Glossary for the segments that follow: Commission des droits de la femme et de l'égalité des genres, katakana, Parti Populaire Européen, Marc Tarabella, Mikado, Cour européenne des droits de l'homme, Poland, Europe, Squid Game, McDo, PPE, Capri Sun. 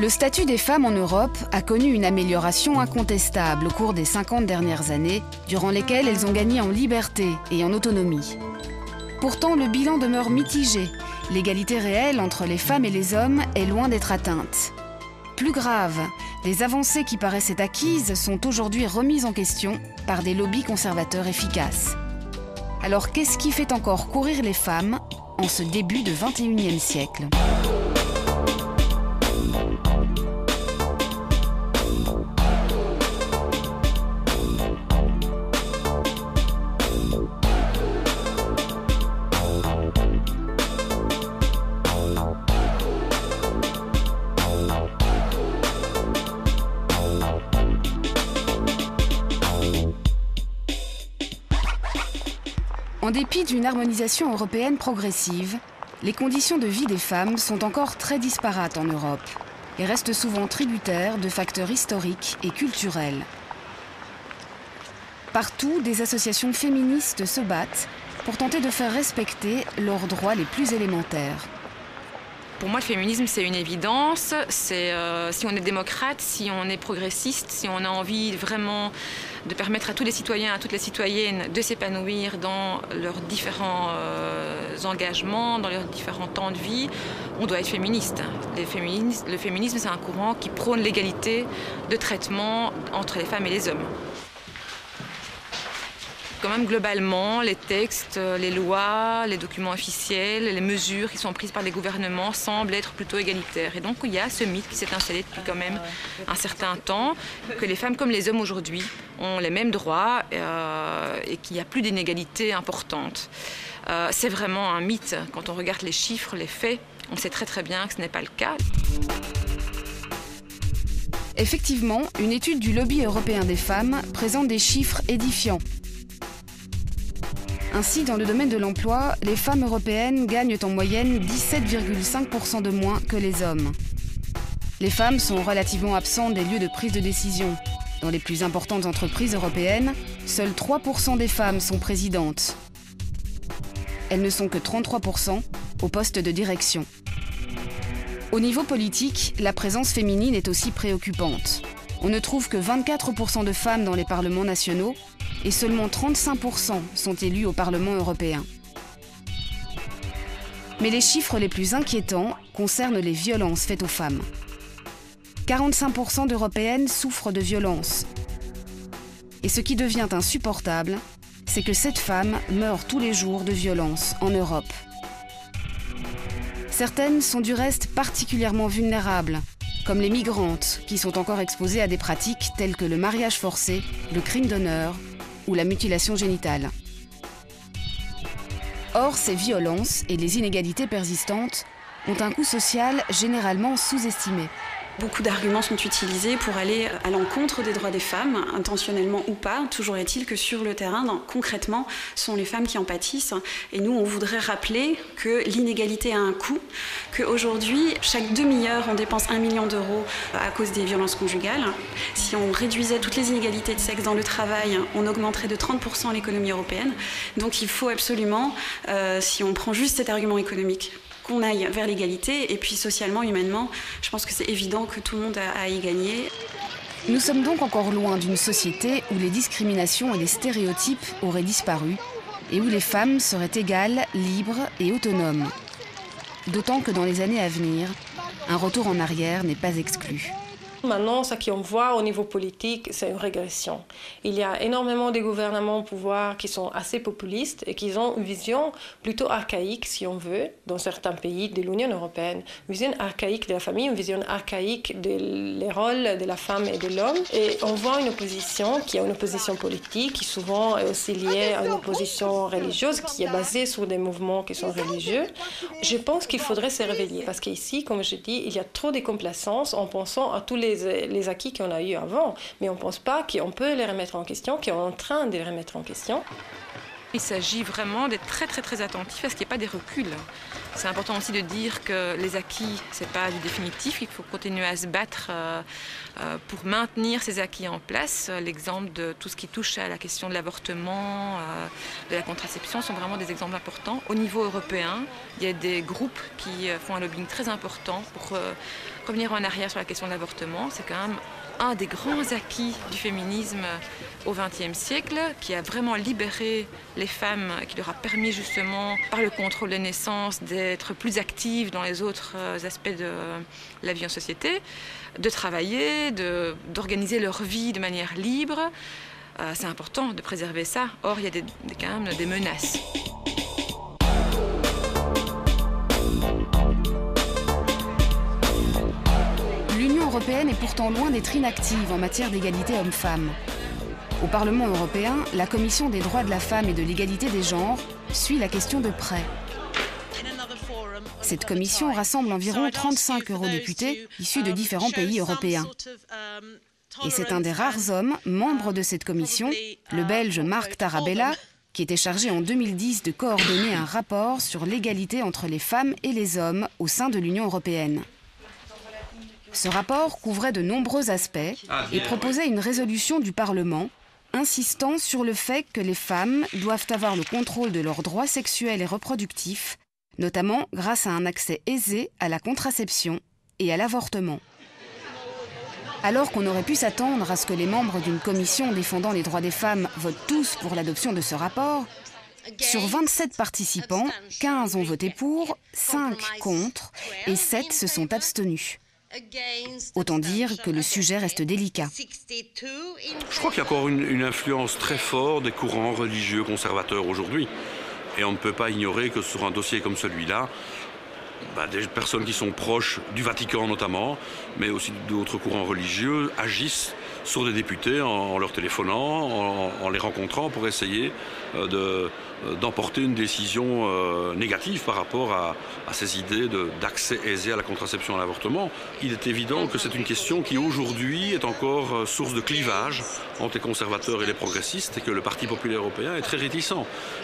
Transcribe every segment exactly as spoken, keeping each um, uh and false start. Le statut des femmes en Europe a connu une amélioration incontestable au cours des cinquante dernières années, durant lesquelles elles ont gagné en liberté et en autonomie. Pourtant, le bilan demeure mitigé. L'égalité réelle entre les femmes et les hommes est loin d'être atteinte. Plus grave, les avancées qui paraissaient acquises sont aujourd'hui remises en question par des lobbies conservateurs efficaces. Alors qu'est-ce qui fait encore courir les femmes en ce début de vingt et unième siècle ? En dépit d'une harmonisation européenne progressive, les conditions de vie des femmes sont encore très disparates en Europe et restent souvent tributaires de facteurs historiques et culturels. Partout, des associations féministes se battent pour tenter de faire respecter leurs droits les plus élémentaires. Pour moi, le féminisme, c'est une évidence. C'est, euh, si on est démocrate, si on est progressiste, si on a envie vraiment de permettre à tous les citoyens, à toutes les citoyennes de s'épanouir dans leurs différents euh, engagements, dans leurs différents temps de vie, on doit être féministe. Les féminis- le féminisme, c'est un courant qui prône l'égalité de traitement entre les femmes et les hommes. Quand même, globalement, les textes, les lois, les documents officiels, les mesures qui sont prises par les gouvernements semblent être plutôt égalitaires. Et donc, il y a ce mythe qui s'est installé depuis quand même un certain temps, que les femmes comme les hommes aujourd'hui ont les mêmes droits euh, et qu'il n'y a plus d'inégalités importantes. Euh, c'est vraiment un mythe. Quand on regarde les chiffres, les faits, on sait très très bien que ce n'est pas le cas. Effectivement, une étude du lobby européen des femmes présente des chiffres édifiants. Ainsi, dans le domaine de l'emploi, les femmes européennes gagnent en moyenne dix-sept virgule cinq pour cent de moins que les hommes. Les femmes sont relativement absentes des lieux de prise de décision. Dans les plus importantes entreprises européennes, seuls trois pour cent des femmes sont présidentes. Elles ne sont que trente-trois pour cent au poste de direction. Au niveau politique, la présence féminine est aussi préoccupante. On ne trouve que vingt-quatre pour cent de femmes dans les parlements nationaux et seulement trente-cinq pour cent sont élus au Parlement européen. Mais les chiffres les plus inquiétants concernent les violences faites aux femmes. quarante-cinq pour cent d'Européennes souffrent de violences. Et ce qui devient insupportable, c'est que sept femmes meurent tous les jours de violences en Europe. Certaines sont du reste particulièrement vulnérables, comme les migrantes, qui sont encore exposées à des pratiques telles que le mariage forcé, le crime d'honneur ou la mutilation génitale. Or, ces violences et les inégalités persistantes ont un coût social généralement sous-estimé. Beaucoup d'arguments sont utilisés pour aller à l'encontre des droits des femmes, intentionnellement ou pas. Toujours est-il que sur le terrain, concrètement, ce sont les femmes qui en pâtissent. Et nous, on voudrait rappeler que l'inégalité a un coût, qu'aujourd'hui, chaque demi-heure, on dépense un million d'euros à cause des violences conjugales. Si on réduisait toutes les inégalités de sexe dans le travail, on augmenterait de trente pour cent l'économie européenne. Donc il faut absolument, euh, si on prend juste cet argument économique, qu'on aille vers l'égalité, et puis socialement, humainement, je pense que c'est évident que tout le monde a à y gagner. Nous sommes donc encore loin d'une société où les discriminations et les stéréotypes auraient disparu, et où les femmes seraient égales, libres et autonomes. D'autant que dans les années à venir, un retour en arrière n'est pas exclu. Maintenant, ce qu'on voit au niveau politique, c'est une régression. Il y a énormément de gouvernements au pouvoir qui sont assez populistes et qui ont une vision plutôt archaïque, si on veut, dans certains pays de l'Union européenne. Une vision archaïque de la famille, une vision archaïque des rôles de la femme et de l'homme. Et on voit une opposition qui est une opposition politique, qui souvent est aussi liée à une opposition religieuse, qui est basée sur des mouvements qui sont religieux. Je pense qu'il faudrait se réveiller, parce qu'ici, comme je dis, il y a trop de complaisance en pensant à tous les les acquis qu'on a eu avant, mais on ne pense pas qu'on peut les remettre en question, qu'on est en train de les remettre en question. Il s'agit vraiment d'être très très très attentif à ce qu'il n'y ait pas des reculs. C'est important aussi de dire que les acquis, ce n'est pas du définitif, il faut continuer à se battre pour maintenir ces acquis en place. L'exemple de tout ce qui touche à la question de l'avortement, de la contraception sont vraiment des exemples importants. Au niveau européen, il y a des groupes qui font un lobbying très important pour revenir en arrière sur la question de l'avortement. C'est quand même un des grands acquis du féminisme au vingtième siècle, qui a vraiment libéré les femmes, qui leur a permis justement, par le contrôle des naissances, d'être plus actives dans les autres aspects de la vie en société, de travailler, de, d'organiser leur vie de manière libre. Euh, c'est important de préserver ça. Or, il y a des, des, quand même des menaces. L'Union européenne est pourtant loin d'être inactive en matière d'égalité homme-femme. Au Parlement européen, la Commission des droits de la femme et de l'égalité des genres suit la question de près. Cette commission rassemble environ trente-cinq eurodéputés issus de différents pays européens. Et c'est un des rares hommes membres de cette commission, le Belge Marc Tarabella, qui était chargé en deux mille dix de coordonner un rapport sur l'égalité entre les femmes et les hommes au sein de l'Union européenne. Ce rapport couvrait de nombreux aspects et proposait une résolution du Parlement insistant sur le fait que les femmes doivent avoir le contrôle de leurs droits sexuels et reproductifs, notamment grâce à un accès aisé à la contraception et à l'avortement. Alors qu'on aurait pu s'attendre à ce que les membres d'une commission défendant les droits des femmes votent tous pour l'adoption de ce rapport, sur vingt-sept participants, quinze ont voté pour, cinq contre et sept se sont abstenus. Autant dire que le sujet reste délicat. Je crois qu'il y a encore une, une influence très forte des courants religieux conservateurs aujourd'hui. Et on ne peut pas ignorer que sur un dossier comme celui-là, bah, des personnes qui sont proches du Vatican notamment, mais aussi d'autres courants religieux, agissent sur des députés en, en leur téléphonant, en, en les rencontrant pour essayer euh, d'emporter de, une décision euh, négative par rapport à, à ces idées d'accès aisé à la contraception et à l'avortement. Il est évident que c'est une question qui aujourd'hui est encore source de clivage entre les conservateurs et les progressistes et que le Parti populaire européen est très réticent.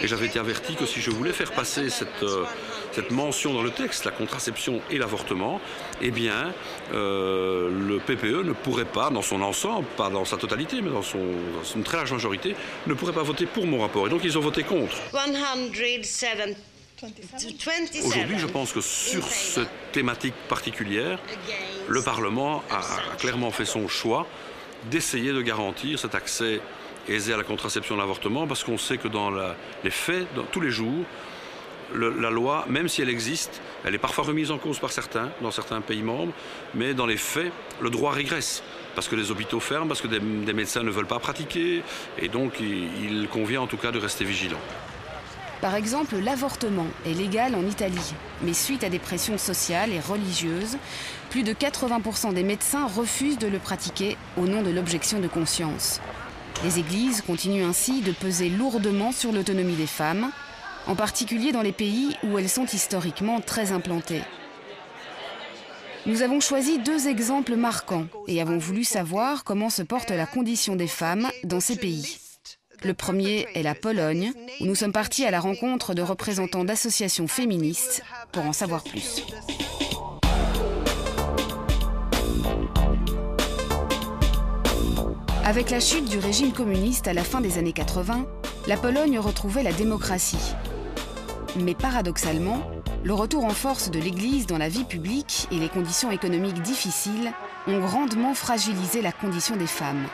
Et j'avais été averti que si je voulais faire passer cette, euh, cette mention dans le texte, la contraception et l'avortement, eh bien euh, le P P E ne pourrait pas, dans son ensemble, pas dans sa totalité, mais dans son, dans son très large majorité, ne pourraient pas voter pour mon rapport. Et donc ils ont voté contre. Aujourd'hui, je pense que sur cette thématique particulière, le Parlement a, a clairement fait son choix d'essayer de garantir cet accès aisé à la contraception et à l'avortement, parce qu'on sait que dans la, les faits, dans, tous les jours, le, la loi, même si elle existe, elle est parfois remise en cause par certains, dans certains pays membres, mais dans les faits, le droit régresse. Parce que les hôpitaux ferment, parce que des, des médecins ne veulent pas pratiquer, et donc il, il convient en tout cas de rester vigilant. Par exemple, l'avortement est légal en Italie, mais suite à des pressions sociales et religieuses, plus de quatre-vingts pour cent des médecins refusent de le pratiquer au nom de l'objection de conscience. Les églises continuent ainsi de peser lourdement sur l'autonomie des femmes, en particulier dans les pays où elles sont historiquement très implantées. Nous avons choisi deux exemples marquants et avons voulu savoir comment se porte la condition des femmes dans ces pays. Le premier est la Pologne, où nous sommes partis à la rencontre de représentants d'associations féministes pour en savoir plus. Avec la chute du régime communiste à la fin des années quatre-vingts, la Pologne retrouvait la démocratie. Mais paradoxalement, le retour en force de l'Église dans la vie publique et les conditions économiques difficiles ont grandement fragilisé la condition des femmes.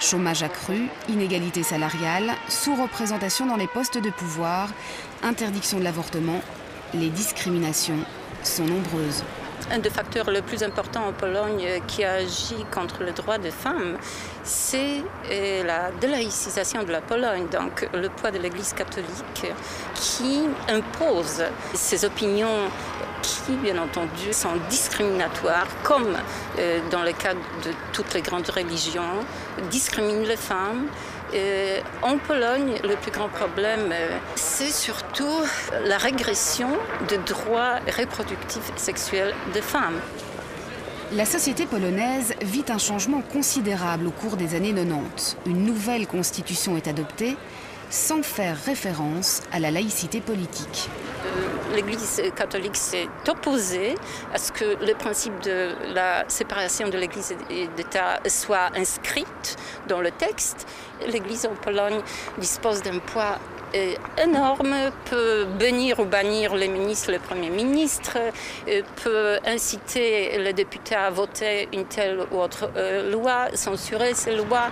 Chômage accru, inégalité salariale, sous-représentation dans les postes de pouvoir, interdiction de l'avortement, les discriminations sont nombreuses. Un des facteurs les plus importants en Pologne qui agit contre le droit des femmes, c'est la délaïcisation de la Pologne, donc le poids de l'Église catholique qui impose ses opinions qui, bien entendu, sont discriminatoires, comme dans le cas de toutes les grandes religions, discriminent les femmes. Et en Pologne, le plus grand problème, c'est surtout la régression des droits reproductifs et sexuels des femmes. La société polonaise vit un changement considérable au cours des années quatre-vingt-dix. Une nouvelle constitution est adoptée sans faire référence à la laïcité politique. l'Église catholique s'est opposée à ce que le principe de la séparation de l'Église et d'État soit inscrit dans le texte. L'Église en Pologne dispose d'un poids énorme, peut bénir ou bannir les ministres, le Premier ministre, peut inciter les députés à voter une telle ou autre loi, censurer ces lois.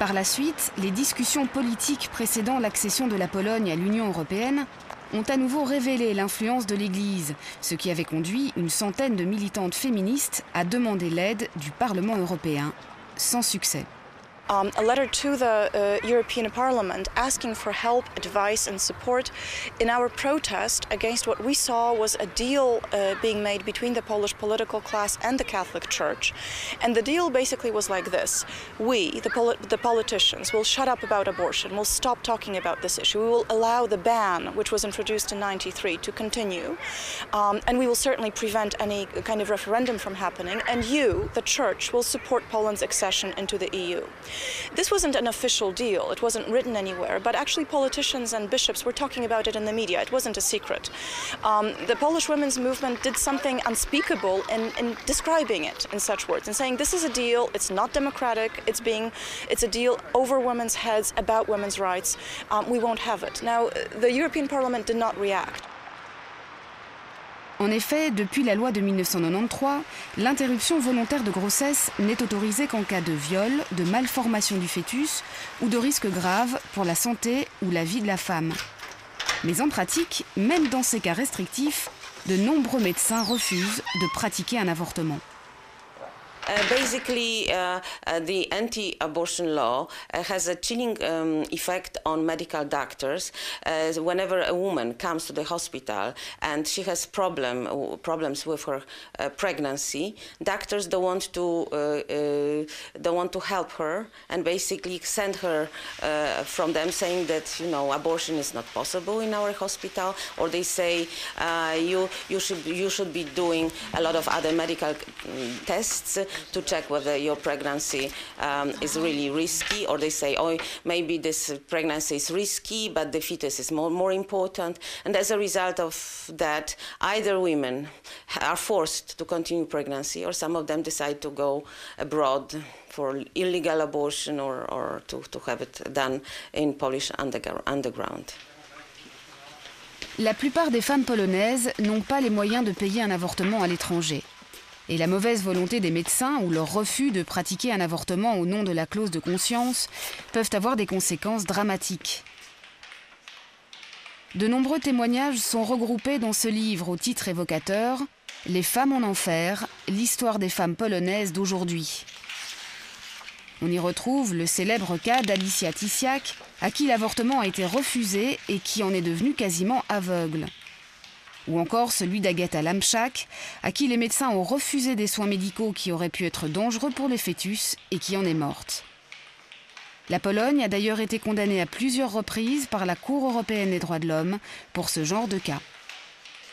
Par la suite, les discussions politiques précédant l'accession de la Pologne à l'Union européenne ont à nouveau révélé l'influence de l'Église, ce qui avait conduit une centaine de militantes féministes à demander l'aide du Parlement européen, sans succès. Um, a letter to the uh, European Parliament asking for help, advice and support in our protest against what we saw was a deal uh, being made between the Polish political class and the Catholic Church. And the deal basically was like this. We, the, poli the politicians, will shut up about abortion, will stop talking about this issue, we will allow the ban, which was introduced in ninety-three, to continue, um, and we will certainly prevent any kind of referendum from happening, and you, the Church, will support Poland's accession into the E U. This wasn't an official deal, it wasn't written anywhere, but actually politicians and bishops were talking about it in the media, it wasn't a secret. Um, the Polish women's movement did something unspeakable in, in describing it in such words, and saying this is a deal, it's not democratic, it's, being, it's a deal over women's heads, about women's rights, um, we won't have it. Now, the European Parliament did not react. En effet, depuis la loi de mille neuf cent quatre-vingt-treize, l'interruption volontaire de grossesse n'est autorisée qu'en cas de viol, de malformation du fœtus ou de risque grave pour la santé ou la vie de la femme. Mais en pratique, même dans ces cas restrictifs, de nombreux médecins refusent de pratiquer un avortement. Uh, basically, uh, uh, the anti-abortion law uh, has a chilling um, effect on medical doctors. Uh, whenever a woman comes to the hospital and she has problem, problems with her uh, pregnancy, doctors don't want to uh, uh, don't want to help her and basically send her uh, from them, saying that you know abortion is not possible in our hospital, or they say uh, you you should you should be doing a lot of other medical um, tests to check whether your pregnancy um, is really risky, or they say, oh, maybe this pregnancy is risky, but the fetus is more, more important. And as a result of that, either women are forced to continue pregnancy, or some of them decide to go abroad for illegal abortion, or, or to, to have it done in Polish underground. La plupart des femmes polonaises n'ont pas les moyens de payer un avortement à l'étranger. Et la mauvaise volonté des médecins ou leur refus de pratiquer un avortement au nom de la clause de conscience peuvent avoir des conséquences dramatiques. De nombreux témoignages sont regroupés dans ce livre au titre évocateur « Les femmes en enfer, l'histoire des femmes polonaises d'aujourd'hui ». On y retrouve le célèbre cas d'Alicia Tysiak, à qui l'avortement a été refusé et qui en est devenue quasiment aveugle. Ou encore celui d'Agata Lamczak, à qui les médecins ont refusé des soins médicaux qui auraient pu être dangereux pour les fœtus et qui en est morte. La Pologne a d'ailleurs été condamnée à plusieurs reprises par la Cour européenne des droits de l'homme pour ce genre de cas.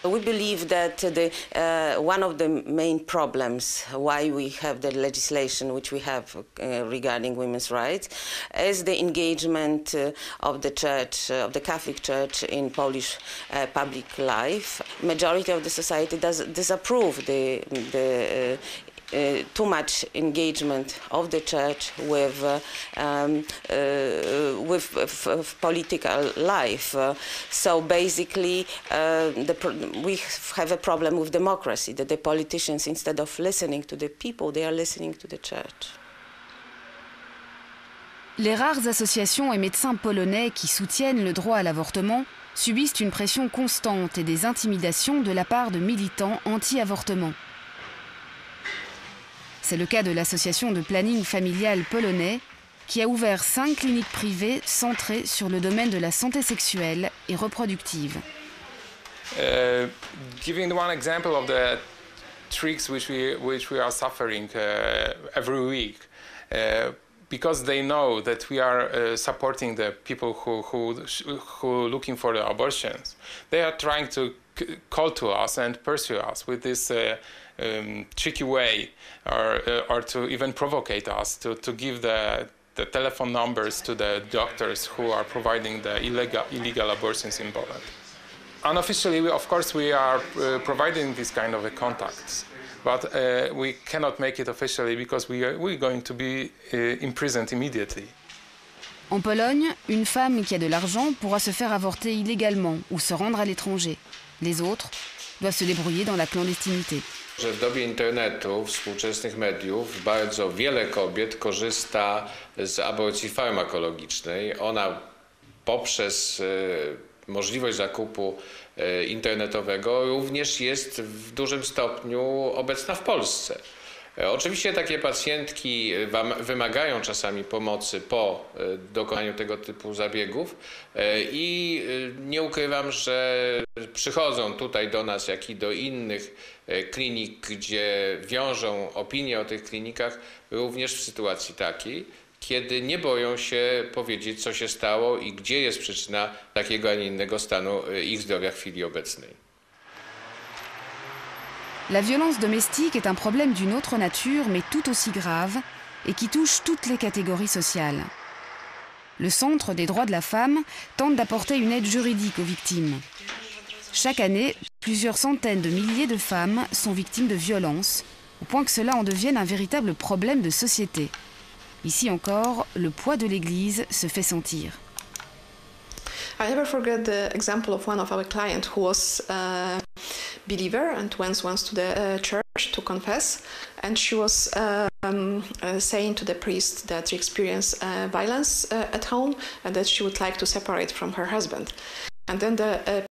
We believe that the, uh, one of the main problems why we have the legislation which we have uh, regarding women's rights is the engagement uh, of the church, uh, of the Catholic Church in Polish uh, public life. Majority of the society does disapprove the, the uh, Uh, too much engagement of the church with uh, um, uh, with f f political life. Uh, so basically, uh, the pro we have a problem with democracy. That the politicians, instead of listening to the people, they are listening to the church. Les rares associations et médecins polonais qui soutiennent le droit à l'avortement subissent une pression constante et des intimidations de la part de militants anti-avortement. C'est le cas de l'association de planning familial polonais qui a ouvert cinq cliniques privées centrées sur le domaine de la santé sexuelle et reproductive. Uh, giving one example of the tricks which we which we are suffering uh, every week, uh, because they know that we are uh, supporting the people who who who looking for the abortions, they are trying to call to us and pursue us with this. Uh, Um, tricky way, or, uh, or to even provocate us to, to give the, the telephone numbers to the doctors who are providing the illegal, illegal abortions in Poland. Unofficially, we, of course, we are uh, providing this kind of uh, contacts, but uh, we cannot make it officially because we are we're going to be uh, imprisoned immediately. En Pologne, une femme qui a de l'argent pourra se faire avorter illégalement ou se rendre à l'étranger. Les autres doivent se débrouiller dans la clandestinité. Że w dobie internetu, współczesnych mediów, bardzo wiele kobiet korzysta z aborcji farmakologicznej. Ona poprzez możliwość zakupu internetowego również jest w dużym stopniu obecna w Polsce. Oczywiście takie pacjentki wymagają czasami pomocy po dokonaniu tego typu zabiegów i nie ukrywam, że przychodzą tutaj do nas, jak i do innych klinik, gdzie wiążą opinie o tych klinikach, również w sytuacji takiej, kiedy nie boją się powiedzieć, co się stało i gdzie jest przyczyna takiego, a nie innego stanu ich zdrowia w chwili obecnej. La violence domestique est un problème d'une autre nature, mais tout aussi grave, et qui touche toutes les catégories sociales. Le Centre des droits de la femme tente d'apporter une aide juridique aux victimes. Chaque année, plusieurs centaines de milliers de femmes sont victimes de violences, au point que cela en devienne un véritable problème de société. Ici encore, le poids de l'Église se fait sentir. I never forget the example of one of our clients who was a believer and went once to the uh, church to confess, and she was uh, um, uh, saying to the priest that she experienced uh, violence uh, at home and that she would like to separate from her husband. And then the uh,